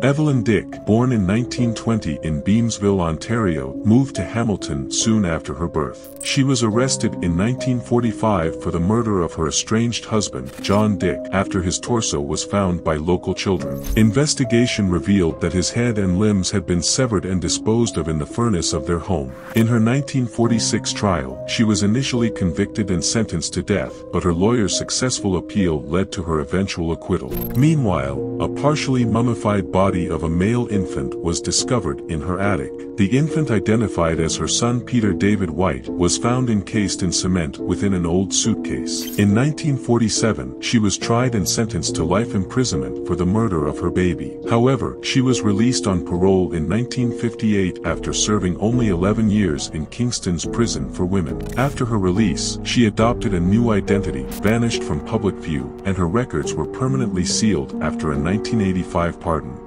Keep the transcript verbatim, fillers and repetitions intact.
Evelyn Dick, born in nineteen twenty in Beamsville, Ontario, moved to Hamilton soon after her birth. She was arrested in nineteen forty-five for the murder of her estranged husband, John Dick, after his torso was found by local children. Investigation revealed that his head and limbs had been severed and disposed of in the furnace of their home. In her nineteen forty-six trial, she was initially convicted and sentenced to death, but her lawyer's successful appeal led to her eventual acquittal. Meanwhile, a partially mummified body of a male infant was discovered in her attic. The infant, identified as her son Peter David White, was found encased in cement within an old suitcase. In nineteen forty-seven, she was tried and sentenced to life imprisonment for the murder of her baby. However, she was released on parole in nineteen fifty-eight after serving only eleven years in Kingston's prison for women. After her release, she adopted a new identity, vanished from public view, and her records were permanently sealed after a nineteen eighty-five pardon.